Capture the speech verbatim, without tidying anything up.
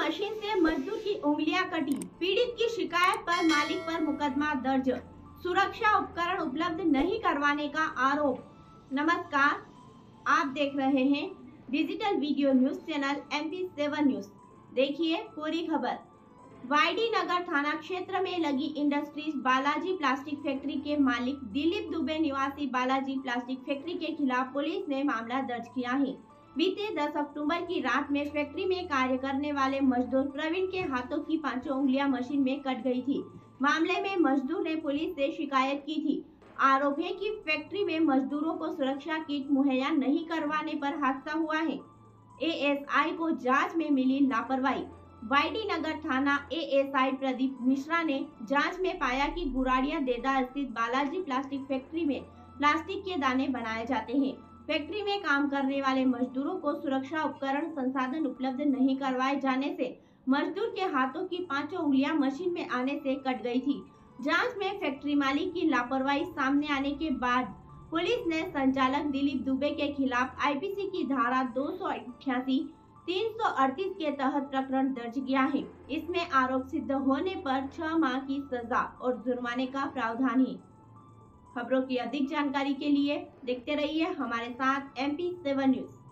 Machine से मजदूर की उंगलियां कटी, पीड़ित की शिकायत पर मालिक पर मुकदमा दर्ज, सुरक्षा उपकरण उपलब्ध नहीं करवाने का आरोप। नमस्कार, आप देख रहे हैं digital video news channel MP seven news. देखिए पूरी खबर। वाईडी नगर थाना क्षेत्र में लगी इंडस्ट्रीज बालाजी प्लास्टिक फैक्ट्री के मालिक दिलीप दुबे निवासी बालाजी प्लास्टिक फैक्ट्री के खिलाफ पुलिस ने मामला दर्ज किया है। बीते दस अक्टूबर की रात में फैक्ट्री में कार्य करने वाले मजदूर प्रवीण के हाथों की पांचों उंगलियां मशीन में कट गई थी। मामले में मजदूर ने पुलिस से शिकायत की थी। आरोप है कि फैक्ट्री में मजदूरों को सुरक्षा किट मुहैया नहीं करवाने पर हादसा हुआ है। एएसआई को जांच में मिली लापरवाही। वाईडी नगर थाना एएसआई प्रदीप मिश्रा ने जांच में पाया कि गुराड़िया देदा स्थित बालाजी प्लास्टिक फैक्ट्री में प्लास्टिक के दाने बनाए जाते हैं। फैक्ट्री में काम करने वाले मजदूरों को सुरक्षा उपकरण संसाधन उपलब्ध नहीं करवाए जाने से मजदूर के हाथों की पांचों उंगलियां मशीन में आने से कट गई थी। जांच में फैक्ट्री मालिक की लापरवाही सामने आने के बाद पुलिस ने संचालक दिलीप दुबे के खिलाफ आईपीसी की धारा दो सौ अठासी तीन सौ अड़तीस के तहत प्रकरण दर्ज किया है। इसमें आरोप सिद्ध होने पर छह माह की सजा और जुर्माने का प्रावधान है। खबरों की अधिक जानकारी के लिए देखते रहिए हमारे साथ एमपी सेवन न्यूज।